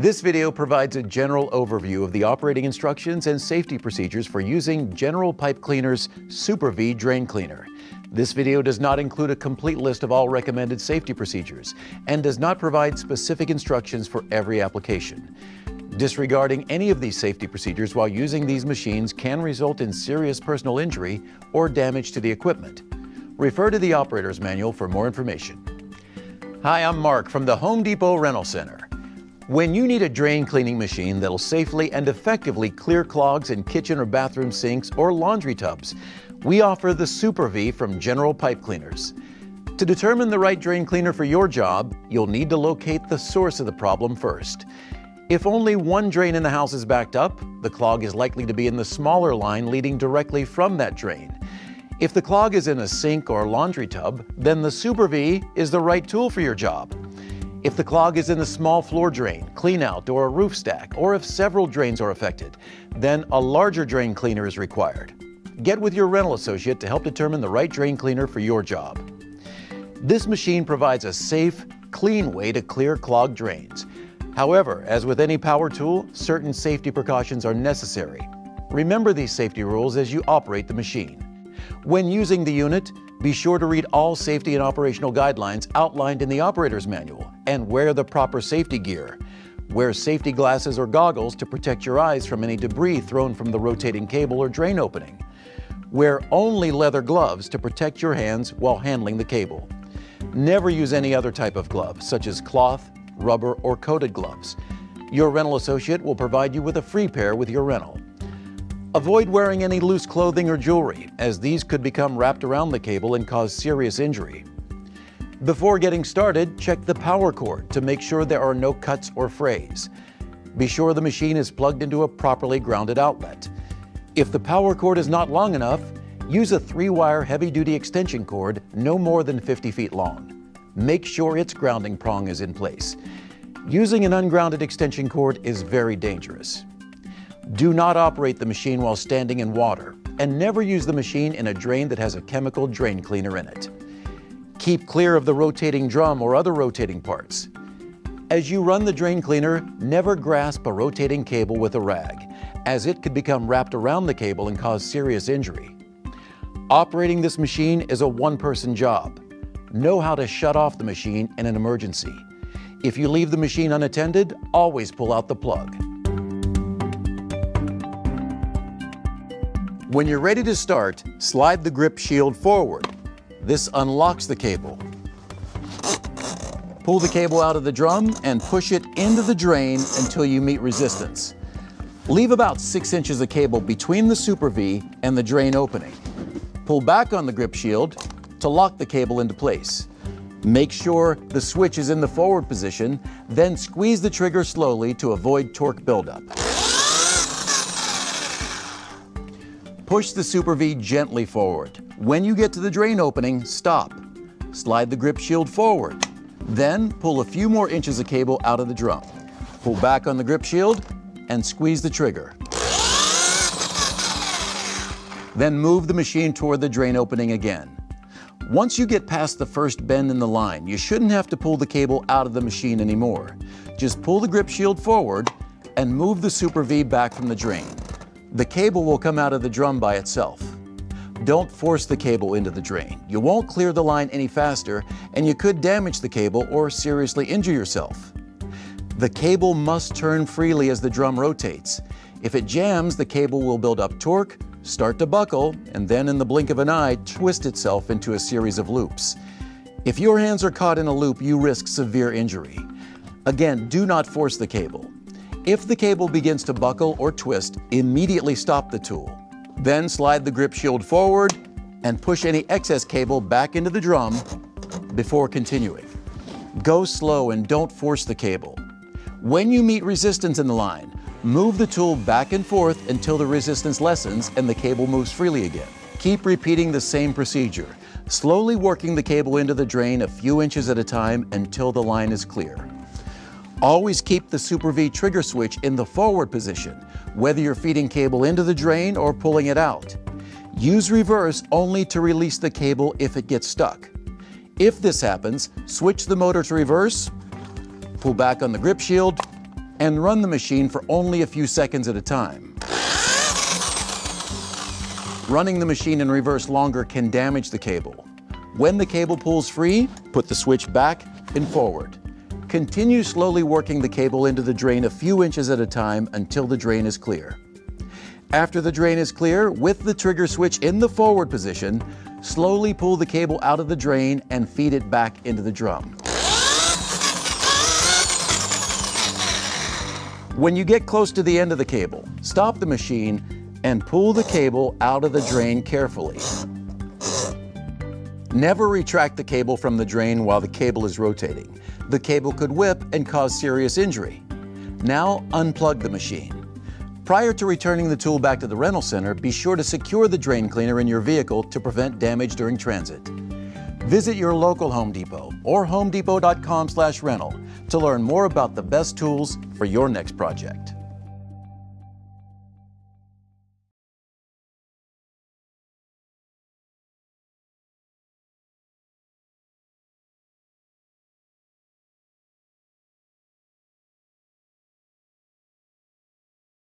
This video provides a general overview of the operating instructions and safety procedures for using General Pipe Cleaners Super V Drain Cleaner. This video does not include a complete list of all recommended safety procedures and does not provide specific instructions for every application. Disregarding any of these safety procedures while using these machines can result in serious personal injury or damage to the equipment. Refer to the operator's manual for more information. Hi, I'm Mark from the Home Depot Rental Center. When you need a drain cleaning machine that'll safely and effectively clear clogs in kitchen or bathroom sinks or laundry tubs, we offer the Super V from General Pipe Cleaners. To determine the right drain cleaner for your job, you'll need to locate the source of the problem first. If only one drain in the house is backed up, the clog is likely to be in the smaller line leading directly from that drain. If the clog is in a sink or laundry tub, then the Super V is the right tool for your job. If the clog is in the small floor drain, cleanout, or a roof stack, or if several drains are affected, then a larger drain cleaner is required. Get with your rental associate to help determine the right drain cleaner for your job. This machine provides a safe, clean way to clear clogged drains. However, as with any power tool, certain safety precautions are necessary. Remember these safety rules as you operate the machine. When using the unit, be sure to read all safety and operational guidelines outlined in the operator's manual and wear the proper safety gear. Wear safety glasses or goggles to protect your eyes from any debris thrown from the rotating cable or drain opening. Wear only leather gloves to protect your hands while handling the cable. Never use any other type of glove, such as cloth, rubber, or coated gloves. Your rental associate will provide you with a free pair with your rental. Avoid wearing any loose clothing or jewelry, as these could become wrapped around the cable and cause serious injury. Before getting started, check the power cord to make sure there are no cuts or frays. Be sure the machine is plugged into a properly grounded outlet. If the power cord is not long enough, use a 3-wire heavy-duty extension cord no more than 50 feet long. Make sure its grounding prong is in place. Using an ungrounded extension cord is very dangerous. Do not operate the machine while standing in water, and never use the machine in a drain that has a chemical drain cleaner in it. Keep clear of the rotating drum or other rotating parts. As you run the drain cleaner, never grasp a rotating cable with a rag, as it could become wrapped around the cable and cause serious injury. Operating this machine is a one-person job. Know how to shut off the machine in an emergency. If you leave the machine unattended, always pull out the plug. When you're ready to start, slide the grip shield forward. This unlocks the cable. Pull the cable out of the drum and push it into the drain until you meet resistance. Leave about 6 inches of cable between the Super V and the drain opening. Pull back on the grip shield to lock the cable into place. Make sure the switch is in the forward position, then squeeze the trigger slowly to avoid torque buildup. Push the Super V gently forward. When you get to the drain opening, stop. Slide the grip shield forward. Then pull a few more inches of cable out of the drum. Pull back on the grip shield and squeeze the trigger. Then move the machine toward the drain opening again. Once you get past the first bend in the line, you shouldn't have to pull the cable out of the machine anymore. Just pull the grip shield forward and move the Super V back from the drain. The cable will come out of the drum by itself. Don't force the cable into the drain. You won't clear the line any faster, and you could damage the cable or seriously injure yourself. The cable must turn freely as the drum rotates. If it jams, the cable will build up torque, start to buckle, and then in the blink of an eye, twist itself into a series of loops. If your hands are caught in a loop, you risk severe injury. Again, do not force the cable. If the cable begins to buckle or twist, immediately stop the tool. Then slide the grip shield forward and push any excess cable back into the drum before continuing. Go slow and don't force the cable. When you meet resistance in the line, move the tool back and forth until the resistance lessens and the cable moves freely again. Keep repeating the same procedure, slowly working the cable into the drain a few inches at a time until the line is clear. Always keep the Super V trigger switch in the forward position, whether you're feeding cable into the drain or pulling it out. Use reverse only to release the cable if it gets stuck. If this happens, switch the motor to reverse, pull back on the grip shield, and run the machine for only a few seconds at a time. Running the machine in reverse longer can damage the cable. When the cable pulls free, put the switch back and forward. Continue slowly working the cable into the drain a few inches at a time until the drain is clear. After the drain is clear, with the trigger switch in the forward position, slowly pull the cable out of the drain and feed it back into the drum. When you get close to the end of the cable, stop the machine and pull the cable out of the drain carefully. Never retract the cable from the drain while the cable is rotating. The cable could whip and cause serious injury. Now unplug the machine. Prior to returning the tool back to the rental center, be sure to secure the drain cleaner in your vehicle to prevent damage during transit. Visit your local Home Depot or homedepot.com/rental to learn more about the best tools for your next project.